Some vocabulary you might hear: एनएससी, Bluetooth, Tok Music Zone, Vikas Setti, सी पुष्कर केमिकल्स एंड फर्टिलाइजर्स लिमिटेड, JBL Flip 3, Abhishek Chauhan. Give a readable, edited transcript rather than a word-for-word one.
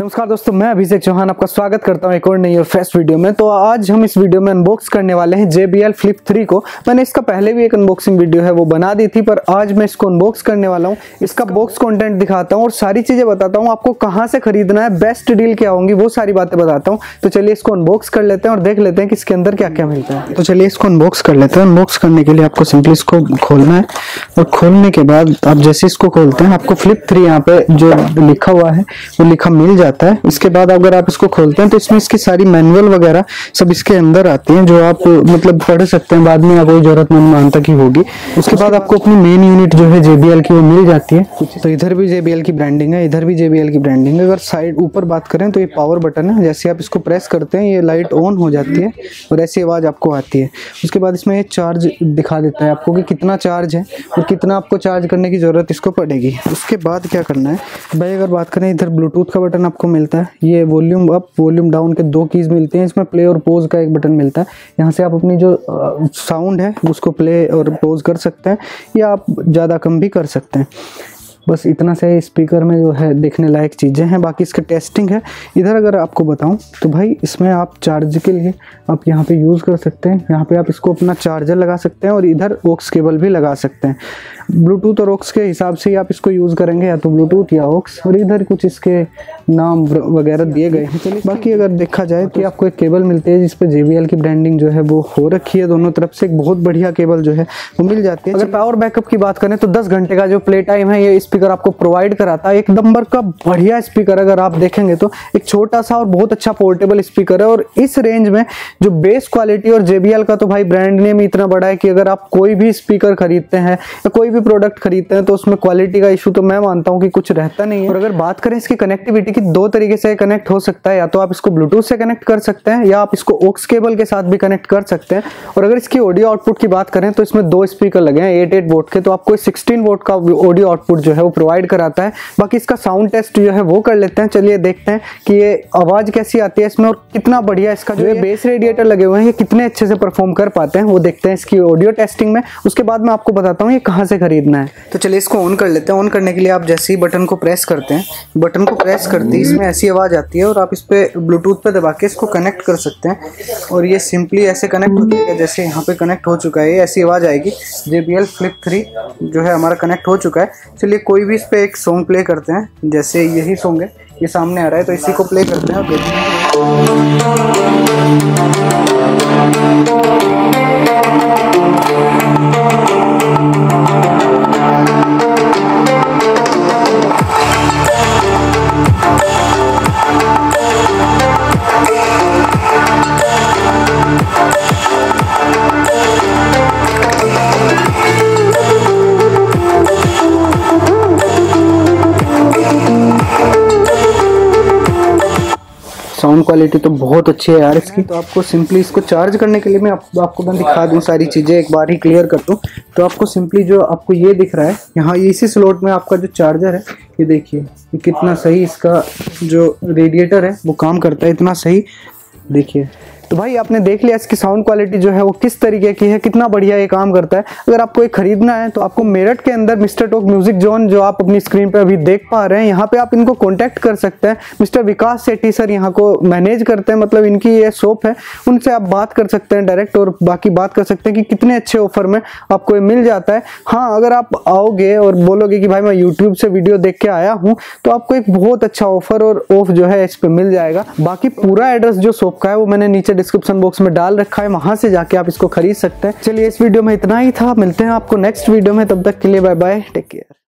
नमस्कार दोस्तों, मैं अभिषेक चौहान आपका स्वागत करता हूं एक और नई और फ्रेश वीडियो में। तो आज हम इस वीडियो में अनबॉक्स करने वाले हैं JBL Flip 3 को। मैंने इसका पहले भी एक अनबॉक्सिंग वीडियो है वो बना दी थी, पर आज मैं इसको अनबॉक्स करने वाला हूं। इसका बॉक्स कंटेंट दिखाता हूं और सारी चीज़ें बताता हूँ, आपको कहाँ से खरीदना है, बेस्ट डील क्या होंगी, वो सारी बातें बताता हूँ। तो चलिए इसको अनबॉक्स कर लेते हैं और देख लेते हैं कि इसके अंदर क्या क्या मिलता है। तो चलिए इसको अनबॉक्स कर लेते हैं। अनबॉक्स करने के लिए आपको सिंपली इसको खोलना है और खोलने के बाद आप जैसे इसको खोलते हैं आपको Flip 3 यहाँ पे जो लिखा हुआ है वो लिखा मिल जाता है। इसके बाद अगर आप इसको खोलते हैं तो इसमें इसकी सारी मैनुअल वगैरह सब इसके अंदर आती हैं, जो आप मतलब पढ़ सकते हैं, बाद में आपको जरूरतमंद मानता की होगी। उसके बाद आपको अपनी मेन यूनिट जो है JBL की वो मिल जाती है। तो इधर भी JBL की ब्रांडिंग है, इधर भी JBL की ब्रांडिंग है। अगर साइड ऊपर बात करें तो ये पावर बटन है, जैसे आप इसको प्रेस करते हैं ये लाइट ऑन हो जाती है और ऐसी आवाज़ आपको आती है। उसके बाद इसमें ये चार्ज दिखा देता है आपको कि कितना चार्ज है और कितना आपको चार्ज करने की ज़रूरत इसको पड़ेगी। उसके बाद क्या करना है भाई, अगर बात करें इधर ब्लूटूथ का बटन आपको मिलता है, ये वॉल्यूम अप वॉल्यूम डाउन के दो कीज़ मिलते हैं, इसमें प्ले और पॉज का एक बटन मिलता है। यहाँ से आप अपनी जो साउंड है उसको प्ले और पॉज कर सकते हैं या आप ज़्यादा कम भी कर सकते हैं। बस इतना सा स्पीकर में जो है देखने लायक चीज़ें हैं, बाकी इसका टेस्टिंग है। इधर अगर आपको बताऊं तो भाई इसमें आप चार्ज के लिए आप यहाँ पे यूज़ कर सकते हैं, यहाँ पे आप इसको अपना चार्जर लगा सकते हैं और इधर ऑक्स केबल भी लगा सकते हैं। ब्लूटूथ और ऑक्स के हिसाब से ही आप इसको यूज़ करेंगे, या तो ब्लूटूथ या ऑक्स। और इधर कुछ इसके नाम वगैरह दिए गए हैं। चलिए बाकी अगर देखा जाए तो आपको एक केबल मिलती है जिसपे JBL की ब्रांडिंग जो है वो हो रखी है, दोनों तरफ से एक बहुत बढ़िया केबल जो है वो मिल जाती है। अगर पावर बैकअप की बात करें तो 10 घंटे का जो प्ले टाइम है ये स्पीकर आपको प्रोवाइड कराता है। एक नंबर का बढ़िया स्पीकर अगर आप देखेंगे तो एक छोटा सा और बहुत अच्छा पोर्टेबल स्पीकर है। और इस रेंज में जो बेस क्वालिटी और JBL का तो भाई ब्रांड नेम इतना बड़ा है कि अगर आप कोई भी स्पीकर खरीदते हैं या कोई भी प्रोडक्ट खरीदते हैं तो उसमें क्वालिटी का इशू तो मैं मानता हूँ कि कुछ रहता नहीं है। और अगर बात करें इसकी कनेक्टिविटी की, दो तरीके से कनेक्ट हो सकता है, या तो आप इसको ब्लूटूथ से कनेक्ट कर सकते हैं या आप इसको ऑक्स केबल के साथ भी कनेक्ट कर सकते हैं। और अगर इसकी ऑडियो आउटपुट की बात करें तो इसमें 2 स्पीकर लगे हैं 8 वोट के, तो आपको 16 वोट का ऑडियो आउटपुट जो है वो प्रोवाइड कराता है। बाकी इसका साउंड टेस्ट जो है वो कर लेते हैं। चलिए देखते हैं कि ये आवाज़ कैसी आती है इसमें और कितना बढ़िया इसका जो ये बेस रेडिएटर लगे हुए हैं ये कितने अच्छे से परफॉर्म कर पाते हैं वो देखते हैं इसकी ऑडियो टेस्टिंग में। उसके बाद मैं आपको बताता हूँ ये कहाँ से खरीदना है। तो चलिए इसको ऑन कर लेते हैं। ऑन करने के लिए आप जैसे ही बटन को प्रेस करते हैं, बटन को प्रेस करते ही इसमें ऐसी आवाज़ आती है और आप इस पर ब्लूटूथ पर दबा के इसको कनेक्ट कर सकते हैं और ये सिंपली ऐसे कनेक्ट हो जाएगा। जैसे यहाँ पर कनेक्ट हो चुका है ऐसी आवाज़ आएगी। JBL Flip 3 जो है हमारा कनेक्ट हो चुका है। चलिए कोई भी इस पे एक सॉन्ग प्ले करते हैं, जैसे यही सॉन्ग है ये सामने आ रहा है तो इसी को प्ले करते हैं और देखते साउंड क्वालिटी तो बहुत अच्छी है यार इसकी। तो आपको सिंपली इसको चार्ज करने के लिए मैं आपको मैं दिखा दूँ सारी चीज़ें एक बार ही क्लियर कर दूँ। तो आपको सिंपली जो आपको ये दिख रहा है यहाँ इसी स्लॉट में आपका जो चार्जर है ये देखिए ये कितना सही इसका जो रेडिएटर है वो काम करता है, इतना सही देखिए। तो भाई आपने देख लिया इसकी साउंड क्वालिटी जो है वो किस तरीके की है, कितना बढ़िया ये काम करता है। अगर आपको ये खरीदना है तो आपको मेरठ के अंदर मिस्टर टोक म्यूजिक जोन जो आप अपनी स्क्रीन पर अभी देख पा रहे हैं यहाँ पे आप इनको कॉन्टैक्ट कर सकते हैं। मिस्टर विकास सेट्टी सर यहाँ को मैनेज करते हैं, मतलब इनकी ये शॉप है, उनसे आप बात कर सकते हैं डायरेक्ट और बाकी बात कर सकते हैं कि कितने अच्छे ऑफर में आपको ये मिल जाता है। हाँ, अगर आप आओगे और बोलोगे कि भाई मैं यूट्यूब से वीडियो देख के आया हूँ तो आपको एक बहुत अच्छा ऑफर और ऑफ जो है इस पर मिल जाएगा। बाकी पूरा एड्रेस जो शॉप का है वो मैंने नीचे डिस्क्रिप्शन बॉक्स में डाल रखा है, वहां से जाके आप इसको खरीद सकते हैं। चलिए इस वीडियो में इतना ही था, मिलते हैं आपको नेक्स्ट वीडियो में, तब तक के लिए बाय बाय, टेक केयर।